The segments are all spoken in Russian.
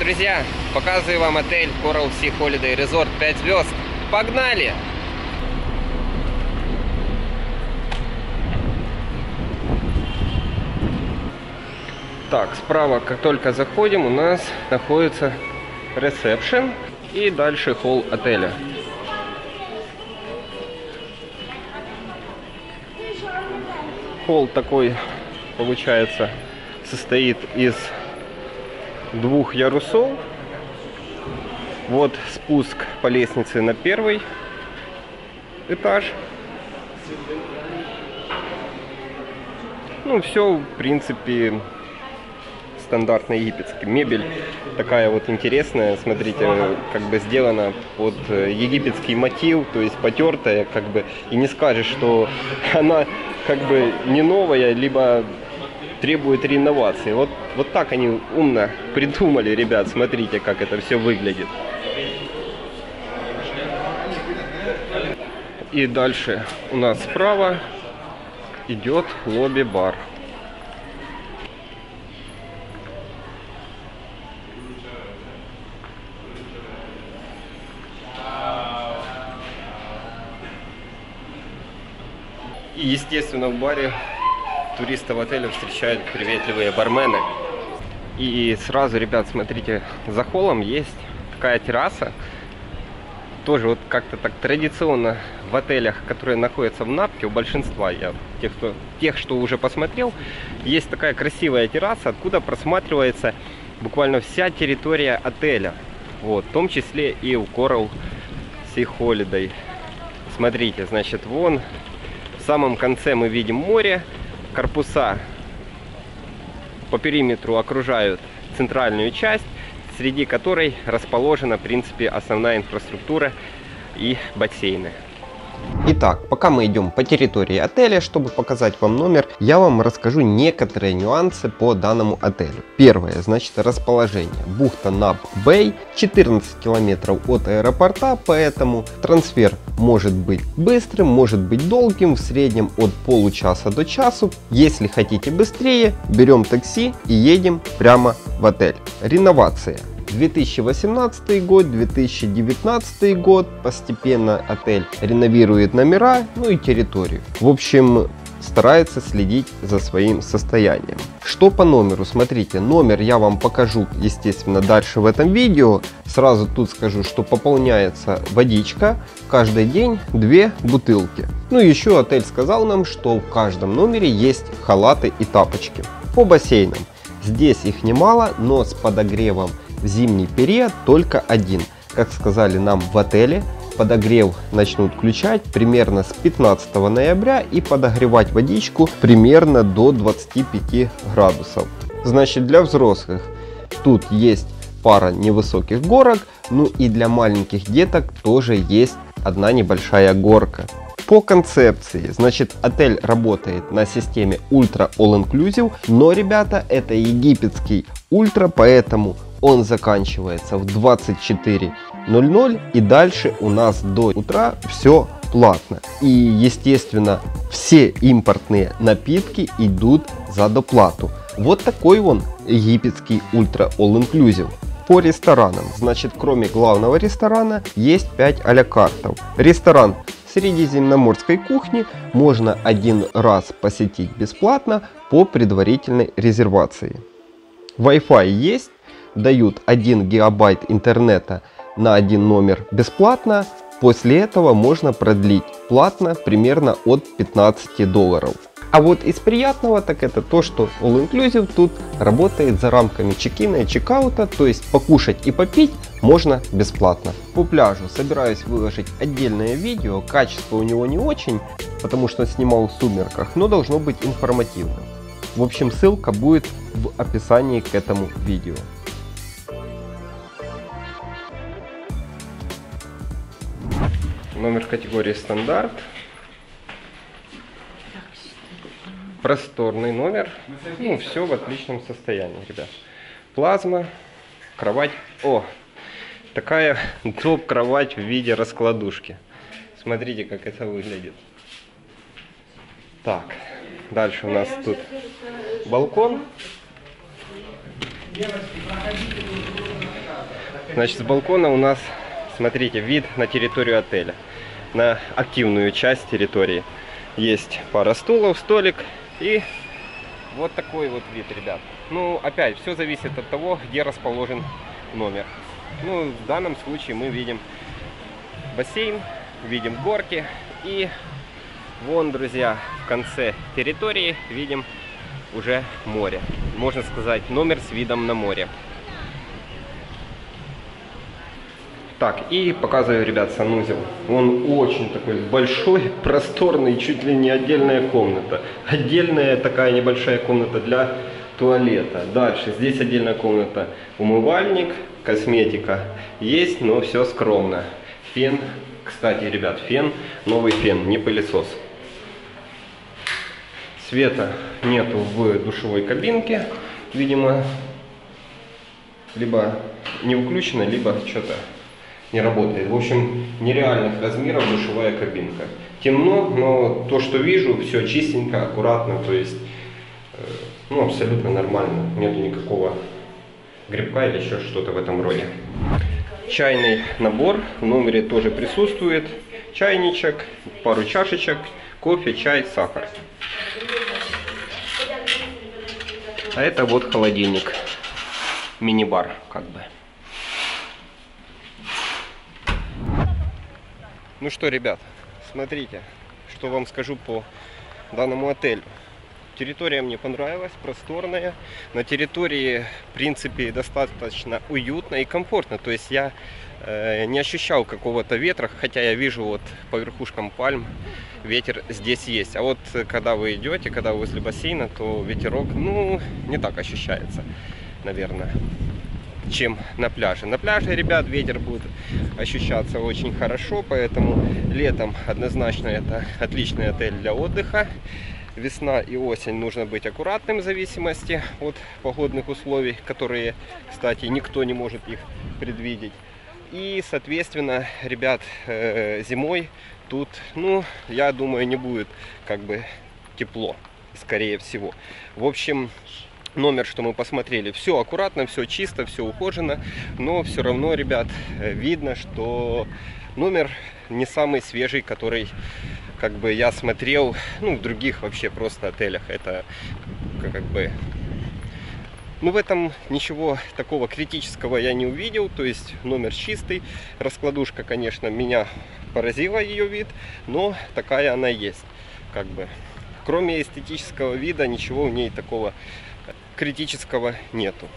друзья, показываю вам отель Coral Sea Holiday Resort 5 звезд. Погнали! Так, справа, как только заходим, у нас находится ресепшн и дальше холл отеля. Холл такой, получается, состоит из двух ярусов. Вот спуск по лестнице на первый этаж. Ну, все, в принципе, стандартно египетский. Мебель такая вот интересная, смотрите, как бы сделана под египетский мотив, то есть потертая, как бы, и не скажешь, что она как бы не новая, либо требует реновации. Вот так они умно придумали, ребят, смотрите, как это все выглядит. И дальше у нас справа идет лобби-бар. И, естественно, в баре туристов отеля встречают приветливые бармены. И сразу, ребят, смотрите, за холлом есть такая терраса. Тоже вот как-то так традиционно в отелях, которые находятся в Набке, у большинства, тех, что уже посмотрел, есть такая красивая терраса, откуда просматривается буквально вся территория отеля. Вот, в том числе и у Coral Sea Holiday. Смотрите, значит, вон в самом конце мы видим море. Корпуса по периметру окружают центральную часть, среди которой расположена, в принципе, основная инфраструктура и бассейны. Итак, пока мы идем по территории отеля, чтобы показать вам номер, я вам расскажу некоторые нюансы по данному отелю. Первое, значит, расположение. Бухта Набq Bay, 14 километров от аэропорта, поэтому трансфер может быть быстрым, может быть долгим, в среднем от получаса до часу. Если хотите быстрее, берем такси и едем прямо в отель. Реновация. 2018 год, 2019 год, постепенно отель реновирует номера, ну и территорию. В общем, старается следить за своим состоянием. Что по номеру? Смотрите, номер я вам покажу, естественно, дальше в этом видео. Сразу тут скажу, что пополняется водичка. Каждый день 2 бутылки. Ну и еще отель сказал нам, что в каждом номере есть халаты и тапочки. По бассейнам. Здесь их немало, но с подогревом в зимний период только один. Как сказали нам в отеле, подогрев начнут включать примерно с 15 ноября и подогревать водичку примерно до 25 градусов. Значит, для взрослых тут есть пара невысоких горок, ну и для маленьких деток тоже есть одна небольшая горка. По концепции, значит, отель работает на системе Ultra All-Inclusive, но, ребята, это египетский ультра, поэтому он заканчивается в 24:00, и дальше у нас до утра все платно. И, естественно, все импортные напитки идут за доплату. Вот такой он египетский Ultra All-Inclusive. По ресторанам, значит, кроме главного ресторана есть 5 а-ля картов. Ресторан средиземноморской кухни можно один раз посетить бесплатно по предварительной резервации. Wi-Fi есть, дают 1 гигабайт интернета на один номер бесплатно, после этого можно продлить платно примерно от $15. А вот из приятного, так это то, что All Inclusive тут работает за рамками чекина и чекаута, то есть покушать и попить можно бесплатно. По пляжу собираюсь выложить отдельное видео, качество у него не очень, потому что снимал в сумерках, но должно быть информативным. В общем, ссылка будет в описании к этому видео. Номер категории стандарт. Просторный номер. Ну, все в отличном состоянии, ребят. Плазма, кровать. О, такая топ-кровать в виде раскладушки. Смотрите, как это выглядит. Так, дальше у нас тут балкон. Значит, с балкона у нас, смотрите, вид на территорию отеля. На активную часть территории. Есть пара стулов, столик и вот такой вот вид, ребят. Ну, опять, все зависит от того, где расположен номер. Ну, в данном случае мы видим бассейн, видим горки. И вон, друзья, в конце территории видим уже море. Можно сказать, номер с видом на море. Так, и показываю, ребят, санузел. Он очень такой большой, просторный, чуть ли не отдельная комната. Отдельная такая небольшая комната для туалета. Дальше, здесь отдельная комната. Умывальник, косметика есть, но все скромно. Фен, кстати, ребят, фен, новый фен, не пылесос. Света нету в душевой кабинке, видимо, либо не включено, либо что-то не работает. В общем, нереальных размеров душевая кабинка. Темно, но то, что вижу, все чистенько, аккуратно, то есть, ну, абсолютно нормально. Нету никакого грибка или еще что-то в этом роде. Чайный набор в номере тоже присутствует. Чайничек, пару чашечек, кофе, чай, сахар. А это вот холодильник. Мини-бар, как бы. Ну что, ребят, смотрите, что вам скажу по данному отелю. Территория мне понравилась, просторная. На территории, в принципе, достаточно уютно и комфортно. То есть я не ощущал какого-то ветра, хотя я вижу вот по верхушкам пальм, ветер здесь есть. А вот когда вы идете, когда вы возле бассейна, то ветерок, ну, не так ощущается, наверное, чем на пляже. На пляже, ребят, ветер будет ощущаться очень хорошо, поэтому летом однозначно это отличный отель для отдыха. Весна и осень нужно быть аккуратным в зависимости от погодных условий, которые, кстати, никто не может их предвидеть. И, соответственно, ребят, зимой тут, ну, я думаю, не будет как бы тепло, скорее всего. В общем, номер, что мы посмотрели, все аккуратно, все чисто, все ухожено, но все равно, ребят, видно, что номер не самый свежий, который, как бы, я смотрел, ну, в других вообще просто отелях. Это, как бы, ну, в этом ничего такого критического я не увидел, то есть номер чистый. Раскладушка, конечно, меня поразила, ее вид, но такая она есть, как бы. Кроме эстетического вида, ничего в ней такого критического нету.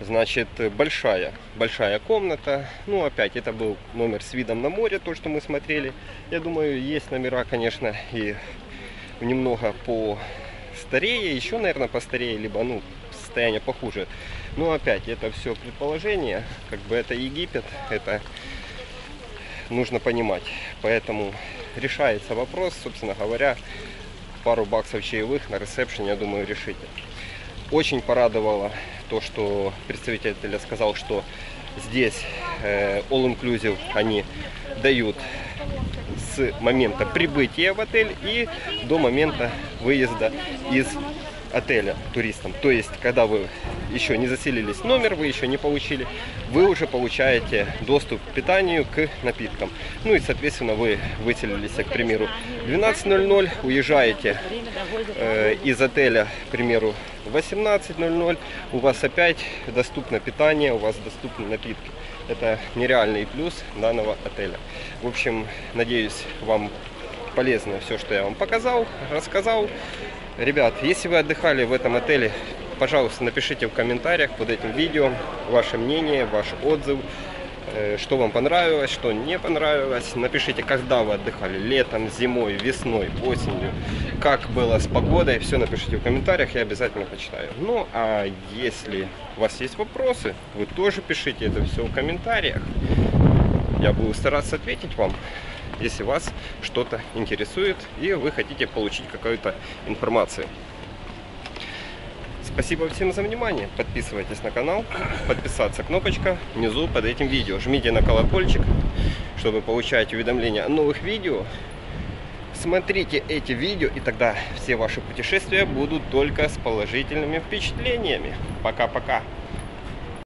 Значит, большая комната. Ну, опять, это был номер с видом на море, то, что мы смотрели. Я думаю, есть номера, конечно, и немного постарее, еще, наверное, постарее, либо, ну, состояние похуже. Но опять, это все предположение, как бы, это Египет, это нужно понимать. Поэтому решается вопрос, собственно говоря, пару баксов чаевых на ресепшене, я думаю, решите. Очень порадовало то, что представитель отеля сказал, что здесь all-inclusive они дают с момента прибытия в отель и до момента выезда из отеля туристам. То есть, когда вы еще не заселились в номер, вы еще не получили, вы уже получаете доступ к питанию, к напиткам. Ну и, соответственно, вы выселились, к примеру, в 12:00, уезжаете из отеля, к примеру, в 18:00, у вас опять доступно питание, у вас доступны напитки. Это нереальный плюс данного отеля. В общем, надеюсь, вам полезно все, что я вам показал, рассказал. Ребят, если вы отдыхали в этом отеле, пожалуйста, напишите в комментариях под этим видео ваше мнение, ваш отзыв, что вам понравилось, что не понравилось. Напишите, когда вы отдыхали, летом, зимой, весной, осенью, как было с погодой, все напишите в комментариях, я обязательно почитаю. Ну, а если у вас есть вопросы, вы тоже пишите это все в комментариях. Я буду стараться ответить вам, если вас что-то интересует и вы хотите получить какую-то информацию. Спасибо всем за внимание. Подписывайтесь на канал. Подписаться кнопочка внизу под этим видео. Жмите на колокольчик, чтобы получать уведомления о новых видео. Смотрите эти видео, и тогда все ваши путешествия будут только с положительными впечатлениями. Пока-пока!